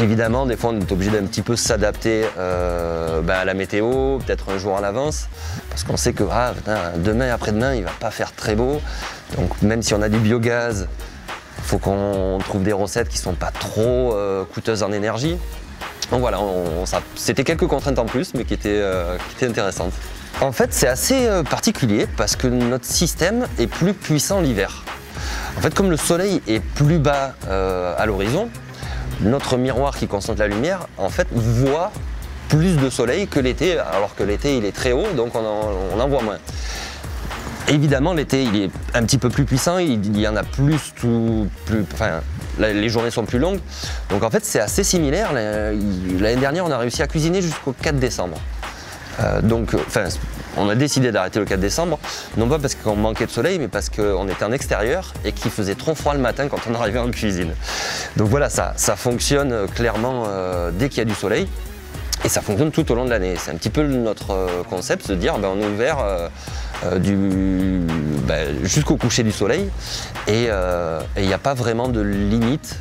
Évidemment, des fois, on est obligé d'un petit peu s'adapter à la météo, peut-être un jour à l'avance, parce qu'on sait que demain, après-demain, il ne va pas faire très beau. Donc, même si on a du biogaz, il faut qu'on trouve des recettes qui ne sont pas trop coûteuses en énergie. Donc voilà, c'était quelques contraintes en plus, mais qui étaient intéressantes. En fait, c'est assez particulier parce que notre système est plus puissant l'hiver. En fait, comme le soleil est plus bas à l'horizon, notre miroir qui concentre la lumière, en fait, voit plus de soleil que l'été, alors que l'été, il est très haut, donc on en voit moins. Évidemment, l'été, il est un petit peu plus puissant, il y en a plus, les journées sont plus longues. Donc, en fait, c'est assez similaire. L'année dernière, on a réussi à cuisiner jusqu'au 4 décembre. On a décidé d'arrêter le 4 décembre, non pas parce qu'on manquait de soleil, mais parce qu'on était en extérieur et qu'il faisait trop froid le matin quand on arrivait en cuisine. Donc voilà, ça fonctionne clairement dès qu'il y a du soleil et ça fonctionne tout au long de l'année. C'est un petit peu notre concept, de dire on est ouvert jusqu'au coucher du soleil et il n'y a pas vraiment de limite.